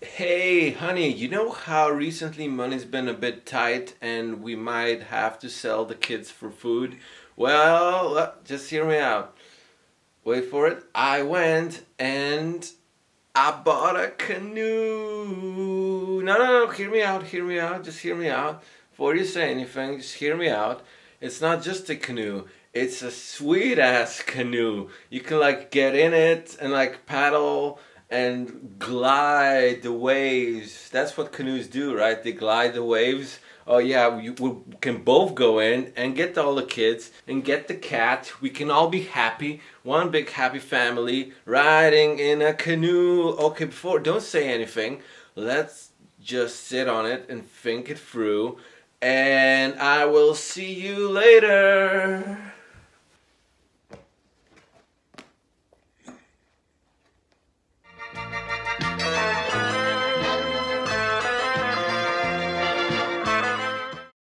Hey honey, you know how recently money's been a bit tight and we might have to sell the kids for food? Well, just hear me out. Wait for it. I went and I bought a canoe. No, hear me out, just hear me out. Before you say anything, just hear me out. It's not just a canoe. It's a sweet ass canoe. You can like get in it and like paddle and glide the waves. That's what canoes do, right? They glide the waves. Oh yeah, we can both go in and get all the kids and get the cat. We can all be happy. One big happy family riding in a canoe. Okay, before, don't say anything. Let's just sit on it and think it through. And I will see you later.